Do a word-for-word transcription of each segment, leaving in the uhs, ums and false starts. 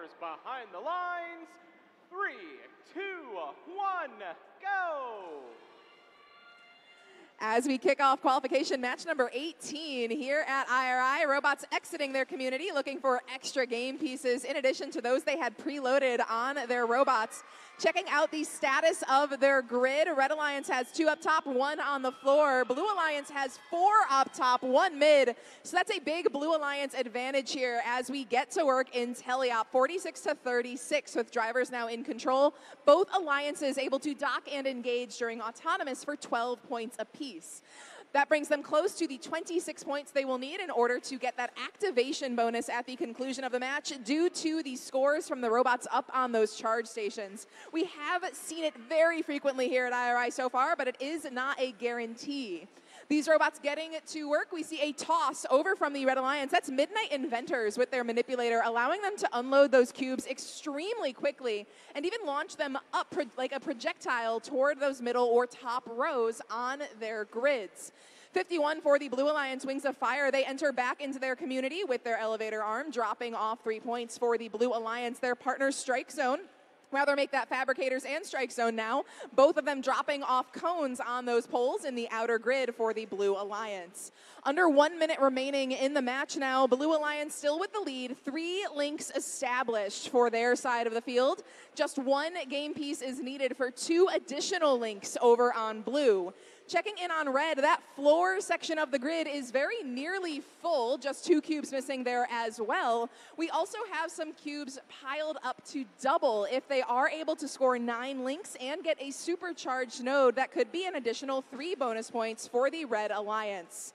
Cougars behind the lines. Three, two, one, go! As we kick off qualification match number eighteen here at I R I, robots exiting their community looking for extra game pieces in addition to those they had preloaded on their robots. Checking out the status of their grid, Red Alliance has two up top, one on the floor. Blue Alliance has four up top, one mid. So that's a big Blue Alliance advantage here as we get to work in Teleop, forty-six to thirty-six with drivers now in control. Both alliances able to dock and engage during autonomous for twelve points apiece. That brings them close to the twenty-six points they will need in order to get that activation bonus at the conclusion of the match due to the scores from the robots up on those charge stations. We have seen it very frequently here at I R I so far, but it is not a guarantee. These robots getting to work, we see a toss over from the Red Alliance. That's Midnight Inventors with their manipulator, allowing them to unload those cubes extremely quickly and even launch them up like a projectile toward those middle or top rows on their grids. fifty-one for the Blue Alliance Wings of Fire. They enter back into their community with their elevator arm, dropping off three points for the Blue Alliance, their partner Strike Zone. Rather make that Fabricators and Strike Zone now, both of them dropping off cones on those poles in the outer grid for the Blue Alliance. Under one minute remaining in the match now, Blue Alliance still with the lead, three links established for their side of the field. Just one game piece is needed for two additional links over on Blue. Checking in on Red, that floor section of the grid is very nearly full, just two cubes missing there as well. We also have some cubes piled up to double. If they are able to score nine links and get a supercharged node, that could be an additional three bonus points for the Red Alliance.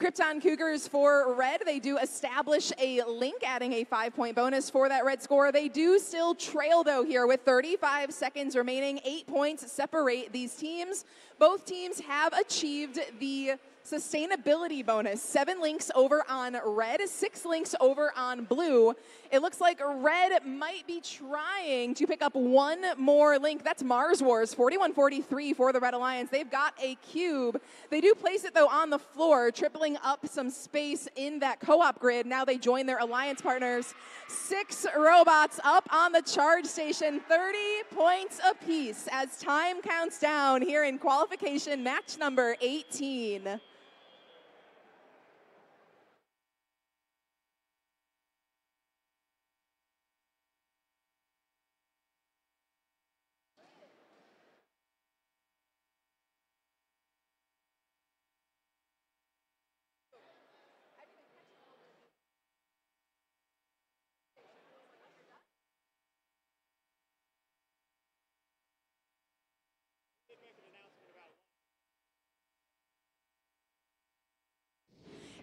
Krypton Cougars for Red, they do establish a link, adding a five-point bonus for that Red score. They do still trail, though, here with thirty-five seconds remaining. Eight points separate these teams. Both teams have achieved the sustainability bonus. Seven links over on Red, six links over on Blue. It looks like Red might be trying to pick up one more link. That's Mars Wars, forty-one forty-three for the Red Alliance. They've got a cube. They do place it, though, on the floor, tripling up some space in that co-op grid. Now they join their alliance partners. Six robots up on the charge station, thirty points apiece as time counts down here in qualification match number eighteen.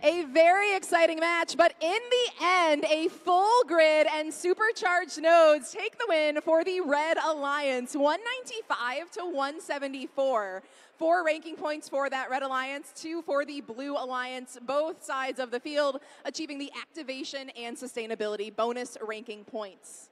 A very exciting match, but in the end, a full grid and supercharged nodes take the win for the Red Alliance, one ninety-five to one seventy-four. Four ranking points for that Red Alliance, two for the Blue Alliance, both sides of the field achieving the activation and sustainability bonus ranking points.